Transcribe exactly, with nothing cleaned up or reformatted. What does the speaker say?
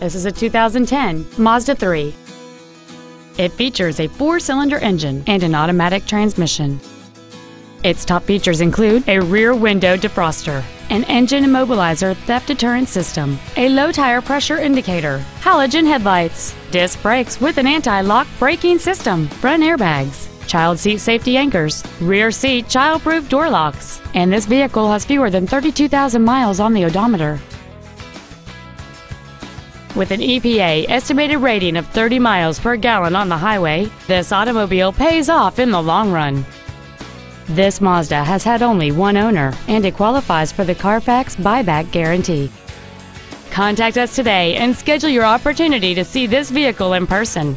This is a two thousand ten Mazda three. It features a four-cylinder engine and an automatic transmission. Its top features include a rear window defroster, an engine immobilizer theft deterrent system, a low tire pressure indicator, halogen headlights, disc brakes with an anti-lock braking system, front airbags, child seat safety anchors, rear seat child-proof door locks, and this vehicle has fewer than thirty-two thousand miles on the odometer. With an E P A estimated rating of thirty miles per gallon on the highway, this automobile pays off in the long run. This Mazda has had only one owner, and it qualifies for the Carfax buyback guarantee. Contact us today and schedule your opportunity to see this vehicle in person.